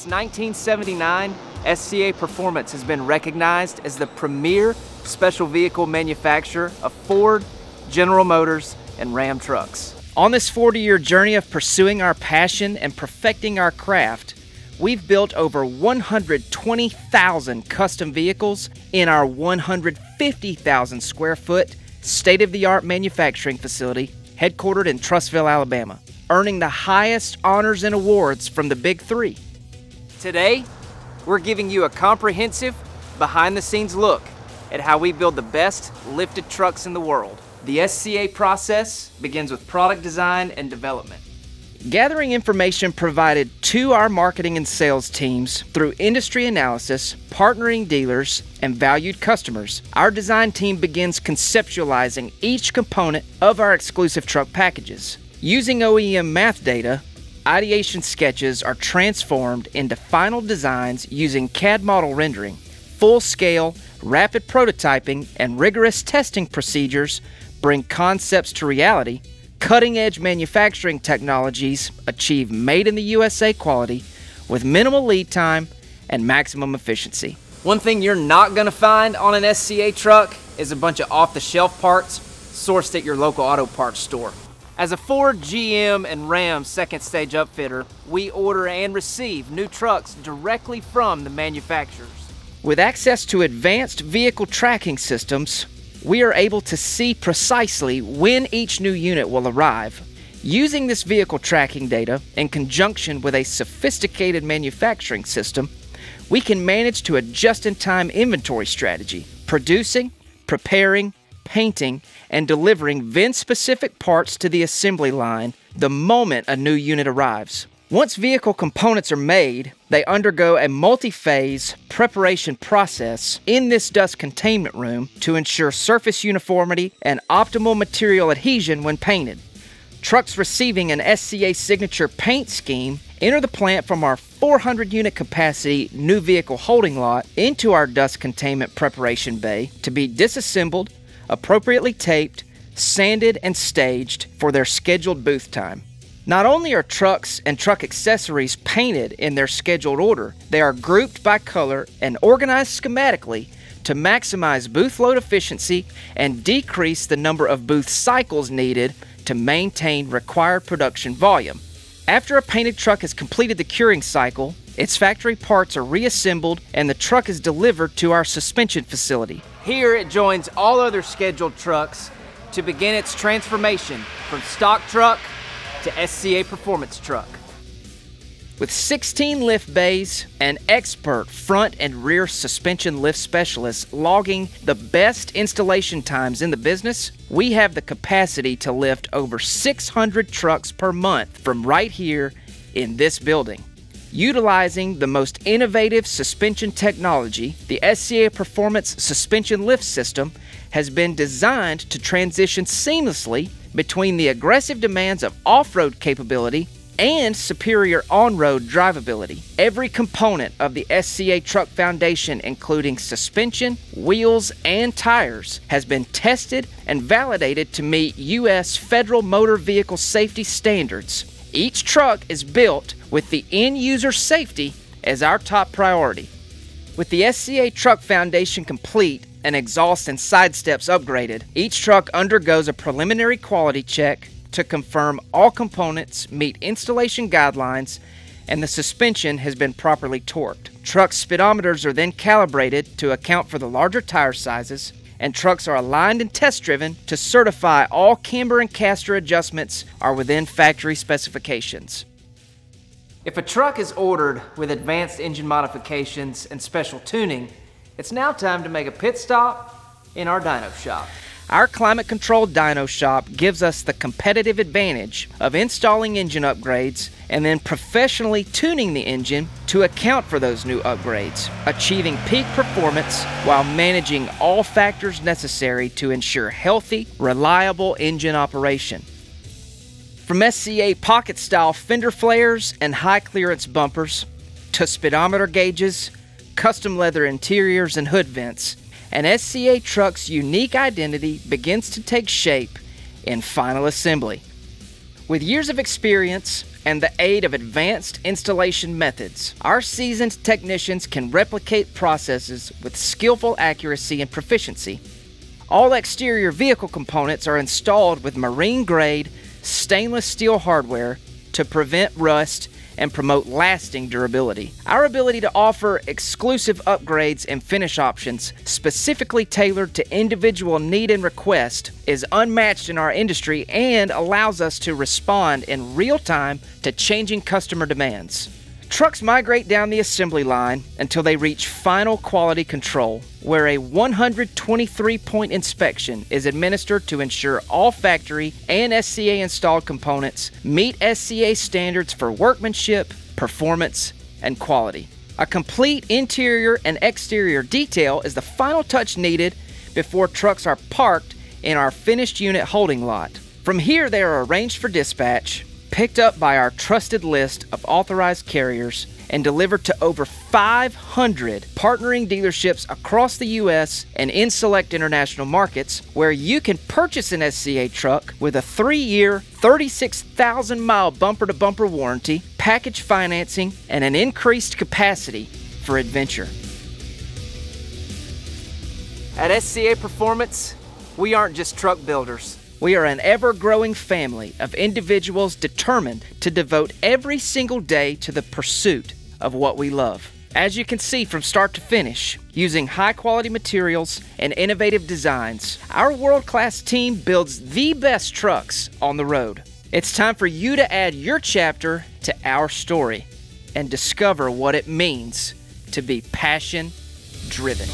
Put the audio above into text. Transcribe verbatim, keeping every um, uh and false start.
Since nineteen seventy-nine, S C A Performance has been recognized as the premier special vehicle manufacturer of Ford, General Motors, and Ram trucks. On this forty-year journey of pursuing our passion and perfecting our craft, we've built over one hundred twenty thousand custom vehicles in our one hundred fifty thousand square foot state-of-the-art manufacturing facility headquartered in Trussville, Alabama, earning the highest honors and awards from the Big Three. Today, we're giving you a comprehensive, behind-the-scenes look at how we build the best lifted trucks in the world. The S C A process begins with product design and development. Gathering information provided to our marketing and sales teams through industry analysis, partnering dealers, and valued customers, our design team begins conceptualizing each component of our exclusive truck packages. Using O E M math data, ideation sketches are transformed into final designs using C A D model rendering, full-scale, rapid prototyping, and rigorous testing procedures bring concepts to reality. Cutting-edge manufacturing technologies achieve made-in-the-U S A quality with minimal lead time and maximum efficiency. One thing you're not going to find on an S C A truck is a bunch of off-the-shelf parts sourced at your local auto parts store. As a Ford, G M, and Ram second-stage upfitter, we order and receive new trucks directly from the manufacturers. With access to advanced vehicle tracking systems, we are able to see precisely when each new unit will arrive. Using this vehicle tracking data in conjunction with a sophisticated manufacturing system, we can manage to a just-in-time inventory strategy, producing, preparing, painting, and delivering V I N-specific parts to the assembly line the moment a new unit arrives. Once vehicle components are made, they undergo a multi-phase preparation process in this dust containment room to ensure surface uniformity and optimal material adhesion when painted. Trucks receiving an S C A signature paint scheme enter the plant from our four hundred unit capacity new vehicle holding lot into our dust containment preparation bay to be disassembled, appropriately taped, sanded, and staged for their scheduled booth time. Not only are trucks and truck accessories painted in their scheduled order, they are grouped by color and organized schematically to maximize booth load efficiency and decrease the number of booth cycles needed to maintain required production volume. After a painted truck has completed the curing cycle, its factory parts are reassembled and the truck is delivered to our suspension facility. Here it joins all other scheduled trucks to begin its transformation from stock truck to S C A Performance truck. With sixteen lift bays and expert front and rear suspension lift specialists logging the best installation times in the business, we have the capacity to lift over six hundred trucks per month from right here in this building. Utilizing the most innovative suspension technology, the S C A Performance suspension lift system has been designed to transition seamlessly between the aggressive demands of off-road capability and superior on-road drivability. Every component of the S C A truck foundation, including suspension, wheels, and tires, has been tested and validated to meet U S federal motor vehicle safety standards. Each truck is built with the end-user safety as our top priority. With the S C A truck foundation complete, and exhaust and side steps upgraded, each truck undergoes a preliminary quality check to confirm all components meet installation guidelines and the suspension has been properly torqued. Truck speedometers are then calibrated to account for the larger tire sizes, and trucks are aligned and test driven to certify all camber and caster adjustments are within factory specifications. If a truck is ordered with advanced engine modifications and special tuning, it's now time to make a pit stop in our dyno shop. Our climate-controlled dyno shop gives us the competitive advantage of installing engine upgrades and then professionally tuning the engine to account for those new upgrades, achieving peak performance while managing all factors necessary to ensure healthy, reliable engine operation. From S C A pocket-style fender flares and high-clearance bumpers to speedometer gauges, custom leather interiors, and hood vents, an S C A truck's unique identity begins to take shape in final assembly. With years of experience, and the aid of advanced installation methods, our seasoned technicians can replicate processes with skillful accuracy and proficiency. All exterior vehicle components are installed with marine-grade stainless steel hardware to prevent rust and promote lasting durability. Our ability to offer exclusive upgrades and finish options specifically tailored to individual need and request is unmatched in our industry and allows us to respond in real time to changing customer demands. Trucks migrate down the assembly line until they reach final quality control, where a one hundred twenty-three point inspection is administered to ensure all factory and S C A installed components meet S C A standards for workmanship, performance, and quality. A complete interior and exterior detail is the final touch needed before trucks are parked in our finished unit holding lot. From here, they are arranged for dispatch, picked up by our trusted list of authorized carriers, and delivered to over five hundred partnering dealerships across the U S and in select international markets, where you can purchase an S C A truck with a three-year, thirty-six thousand mile bumper-to-bumper warranty, package financing, and an increased capacity for adventure. At S C A Performance, we aren't just truck builders. We are an ever-growing family of individuals determined to devote every single day to the pursuit of what we love. As you can see from start to finish, using high-quality materials and innovative designs, our world-class team builds the best trucks on the road. It's time for you to add your chapter to our story and discover what it means to be passion-driven.